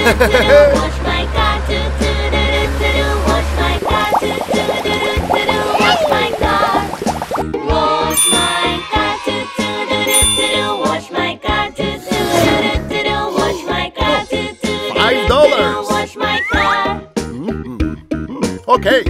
Watch my car do do do do do. Watch my car do do do do do. Watch my car. Watch my car do do do do do. Watch my car do do do do do. Watch my car do do do do. $5. Watch my car. Okay.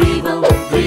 Dribble, dribble.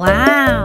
Wow.